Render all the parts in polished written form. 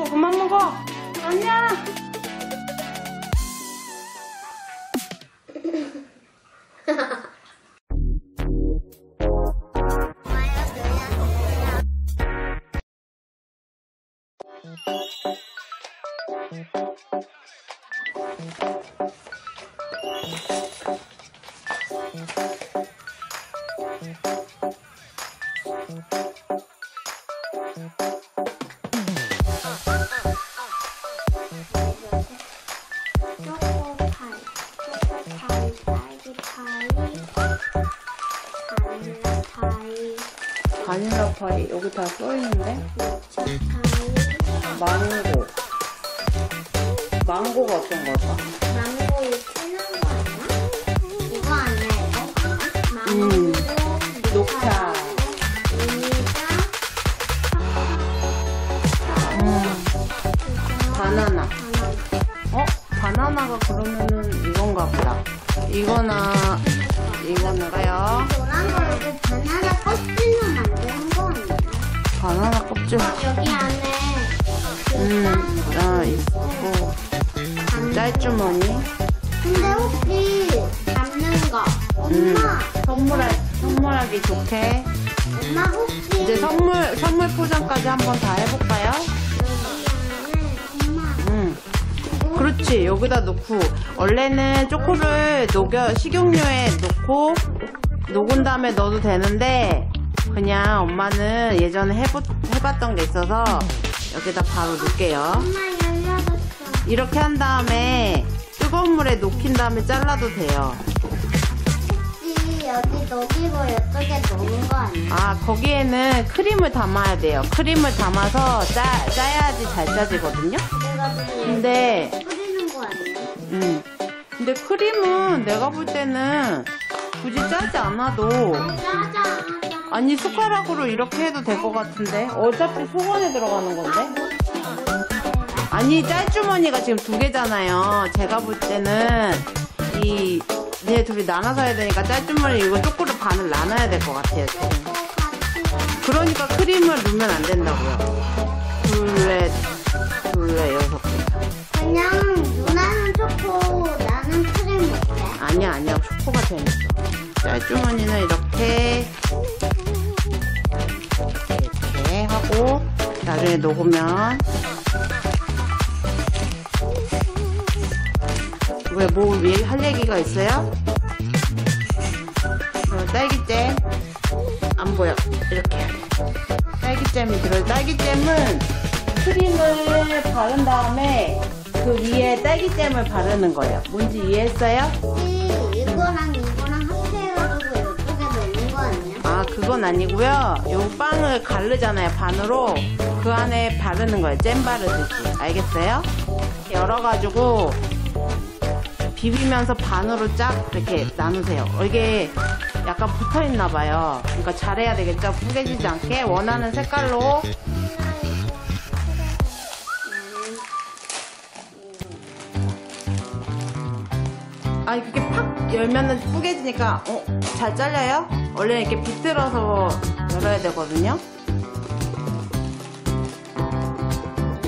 먹고 그만 먹어. 아니야. 바닐라 파이 여기 다 써있는데? 망고 망고가 어떤 거죠? 망고 이거 아니야? 이거 아니야 이거? 망고 녹차 우유가 바나나 어? 바나나가 그러면은 이건가 보다 이거나 이거는 가요 노란 거 이거 바나나 껍질로 만든 거입니다 바나나 껍질 여기 안에 있고 짤주머니 근데 혹시 담는 거 엄마 선물하기 좋게 엄마 혹시 이제 선물 포장까지 한번 다 해볼까요? 엄마 그렇지 여기다 놓고 원래는 초코를 녹여 식용유에 넣고 녹은 다음에 넣어도 되는데 그냥 엄마는 예전에 해봤던 게 있어서 여기다 바로 넣을게요. 이렇게 한 다음에 뜨거운 물에 녹인 다음에 잘라도 돼요. 여기 녹이고 이쪽에 녹은 거 아니야? 아 거기에는 크림을 담아야 돼요. 크림을 담아서 짜야지 잘 짜지거든요. 근데 뿌리는 거 아니야? 근데 크림은 내가 볼 때는 굳이 짜지 않아도 아니 숟가락으로 이렇게 해도 될 것 같은데 어차피 속 안에 들어가는 건데 아니 짤주머니가 지금 두 개잖아요 제가 볼 때는 이 얘 둘이 나눠서 해야 되니까 짤주머니 이거 초코를 반을 나눠야 될 것 같아요 지금. 그러니까 크림을 넣으면 안 된다고요 둘레 6개 그냥 누나는 초코 나는 크림 먹게 아니야 초코가 재밌어 짤주머니는 이렇게 하고 나중에 녹으면 왜 뭐 위에 할 얘기가 있어요? 딸기잼 안 보여 이렇게 딸기잼이 들어요 딸기잼은 크림을 바른 다음에 그 위에 딸기잼을 바르는 거예요 뭔지 이해했어요? 이거랑 합쳐가지고 이쪽에 넣는 거 아니에요? 아 그건 아니고요 요 빵을 갈르잖아요 반으로 그 안에 바르는 거예요 잼 바르듯이 알겠어요? 열어가지고 비비면서 반으로 쫙 이렇게 나누세요. 이게 약간 붙어있나봐요. 그러니까 잘해야 되겠죠? 뿌개지지 않게 원하는 색깔로 아니 그게 팍 열면은 뿌개지니까 잘 잘려요? 원래 이렇게 비틀어서 열어야 되거든요.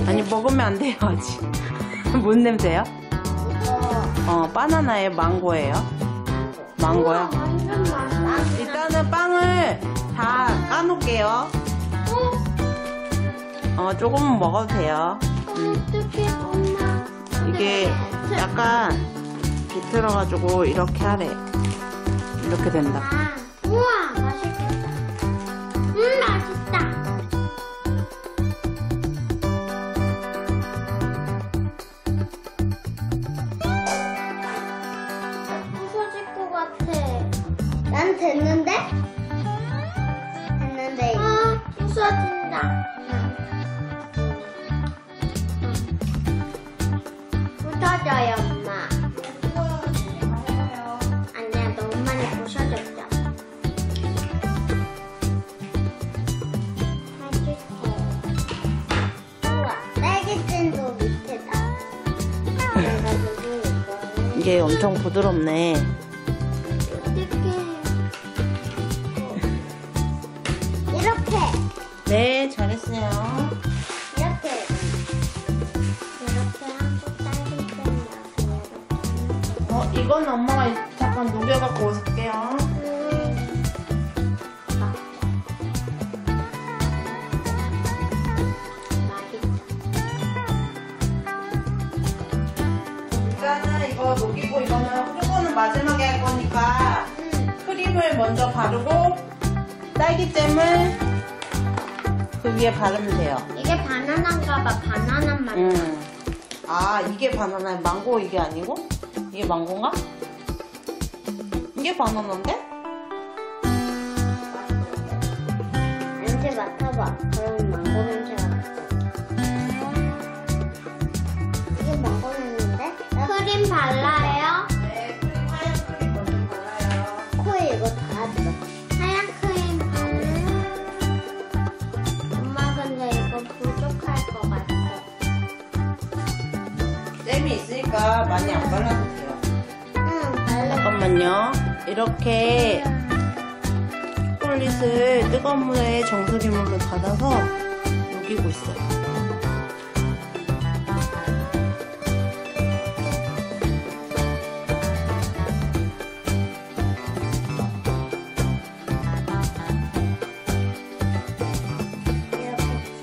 아니 먹으면 안 돼요 아직. 뭔 냄새요? 바나나에 망고예요. 망고요? 일단은 빵을 다 까놓을게요. 조금은 먹어도 돼요. 이게 약간 비틀어가지고 이렇게 하래. 이렇게 된다. 우와, 맛있겠다. 맛있다. 난 됐는데? 됐는데 부서진다 부서져요 엄마 아니야 너무 많이 부서졌죠 우와 딸기찜도 밑에다 이게 엄청 부드럽네 네, 잘했어요. 이렇게. 이건 엄마가 잠깐 녹여갖고 오실게요. 일단은 이거 녹이고 이거는 끓고는 마지막에 할 거니까 크림을 먼저 바르고 딸기잼을 그 위에 바르면 돼요. 이게 바나나인가 봐. 바나나 맛. 아, 이게 바나나야. 망고 이게 아니고? 이게 망고인가? 이게 바나나인데? 냄새 맡아봐. 그럼 망고 냄새가 맡아. 이게 망고 냄새인데? 크림 발라요? 네, 크림 하얀 크림 먼저 발라요. 코에 이거 다 들어. 하얀 크림 발라. 엄마 근데 이거 부족할 것 같아. 잼이 있으니까 많이 안 발라도 돼요. 잠깐만요. 이렇게 초콜릿을 뜨거운 물에 정수기물로 받아서 녹이고 있어요.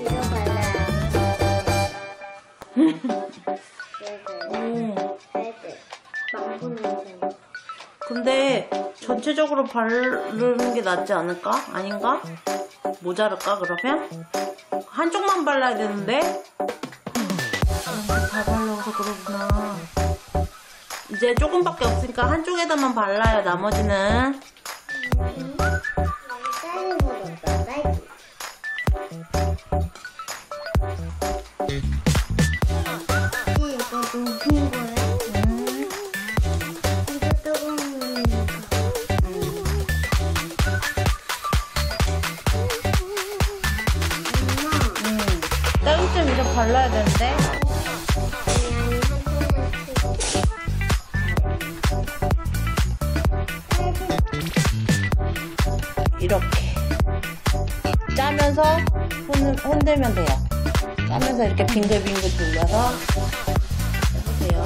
이렇게 뒤로 발라요. 근데 전체적으로 바르는 게 낫지 않을까? 아닌가? 모자랄까 그러면? 한쪽만 발라야 되는데? 다 발라서 그러구나. 이제 조금밖에 없으니까 한쪽에다만 발라요. 나머지는 발라야 되는데? 이렇게 짜면서 손을 흔들면 돼요. 짜면서 이렇게 빙글빙글 돌려서 해보세요.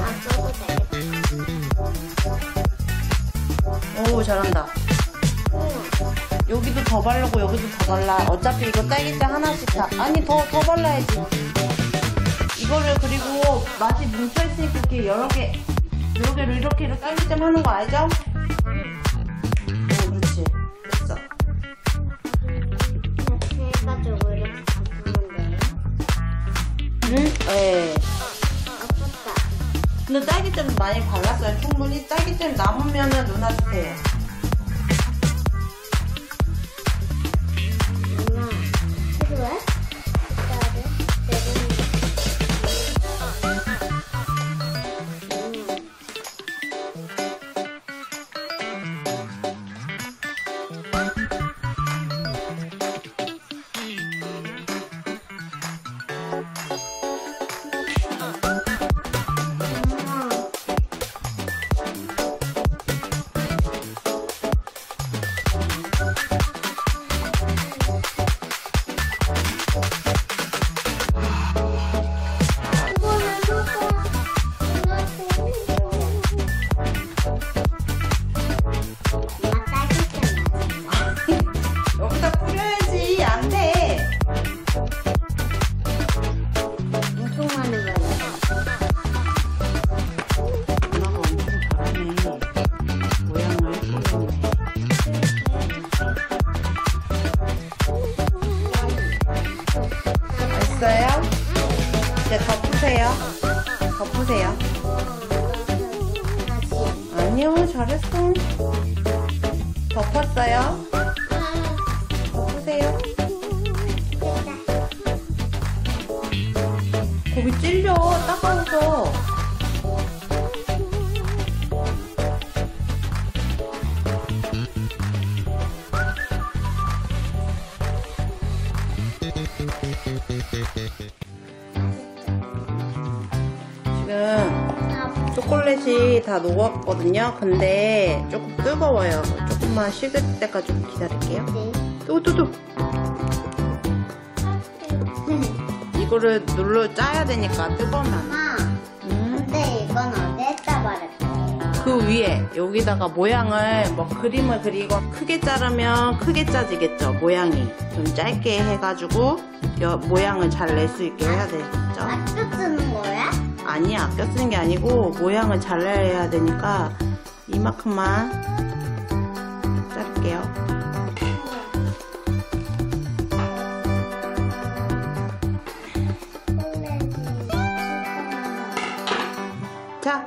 오, 잘한다. 여기도 더 바르고 여기도 더 발라. 어차피 이거 딸기잼 하나씩 다. 아니, 더 발라야지. 이거를 그리고 맛이 뭉쳐있으니까 이렇게 여러 개를 이렇게 딸기잼 하는 거 알죠? 어, 그렇지. 됐어. 이렇게 해가지고 이렇게 담그면 돼요? 응? 네. 아깝다. 근데 딸기잼 많이 발랐어요. 충분히. 딸기잼 남으면은 누나 주세요. 누나, 이거 왜? 이제 덮으세요. 덮으세요. 아니요, 잘했어. 덮었어요. 덮으세요. 고기 찔려, 따가워서. 지금 초콜릿이 다 녹았거든요. 근데 조금 뜨거워요. 조금만 식을 때까지 좀 기다릴게요. 또. 이거를 눌러 짜야 되니까 뜨거우면. 엄마, 근데 이건 어디에다 바를까요? 그 위에 여기다가 모양을 뭐 그림을 그리고 크게 자르면 크게 짜지겠죠. 모양이 좀 짧게 해가지고 모양을 잘 낼 수 있게 해야 되겠죠. 아껴 쓰는 거야? 아니야, 아껴 쓰는 게 아니고 모양을 잘 내야 되니까 이만큼만 자를게요. 자,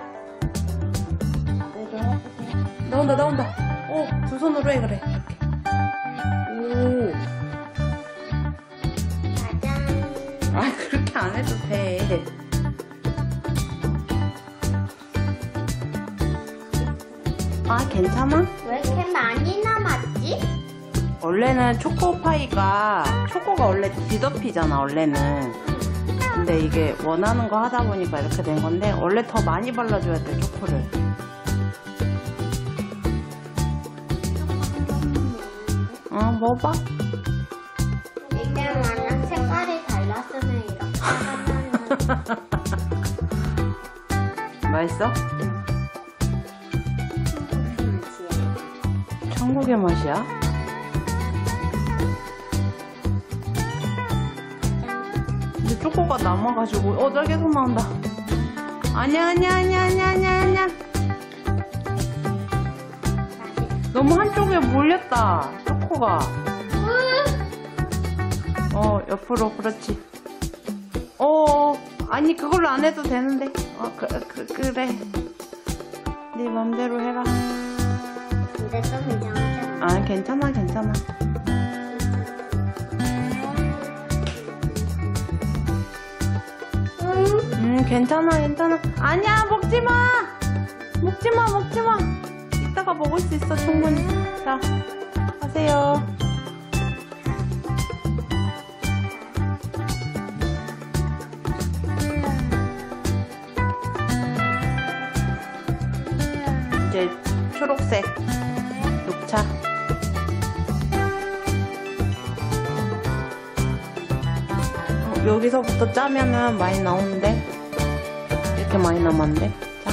나온다. 오, 두 손으로 해. 그래. 오. 짜잔. 아, 그렇게 안 해도 돼. 아, 괜찮아? 왜 이렇게 많이 남았지? 원래는 초코파이가 초코가 원래 뒤덮이잖아, 원래는. 근데 이게 원하는 거 하다 보니까 이렇게 된 건데, 원래 더 많이 발라줘야 돼, 초코를. 어, 먹어봐. 이때만은 색깔이 달랐으면 이렇게. 맛있어? 천국의 맛이야? 근데 초코가 남아가지고, 나 계속 나온다. 아니야. 너무 한쪽에 몰렸다, 초코가. 옆으로, 그렇지. 아니, 그걸로 안 해도 되는데. 그래. 네 맘대로 해라. 근데 좀 이상하잖아. 아, 괜찮아. 괜찮아. 아니야, 먹지마. 이따가 먹을 수 있어, 충분히. 자, 하세요. 이제 초록색 녹차. 여기서부터 짜면은 많이 나오는데. 이렇게 많이 남았는데. 자.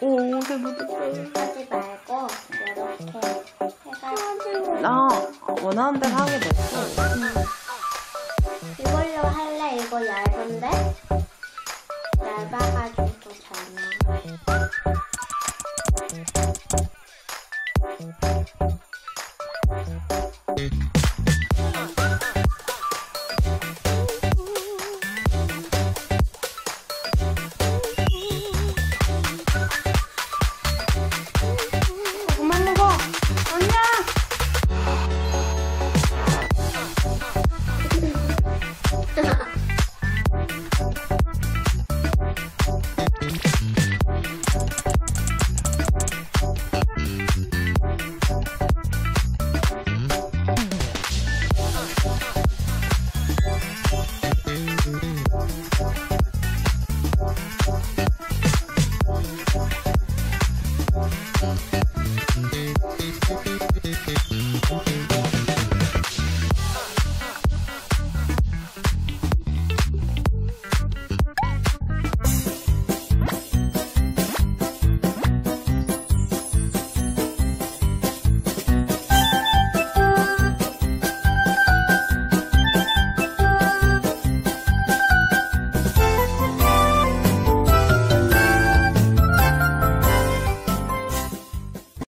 오, 잘 묻었어요. 하지 말고 이렇게 해가지고. 나 원하는 대로 하게 됐어. 이걸로 할래? 이거 얇은데? 얇아가지고.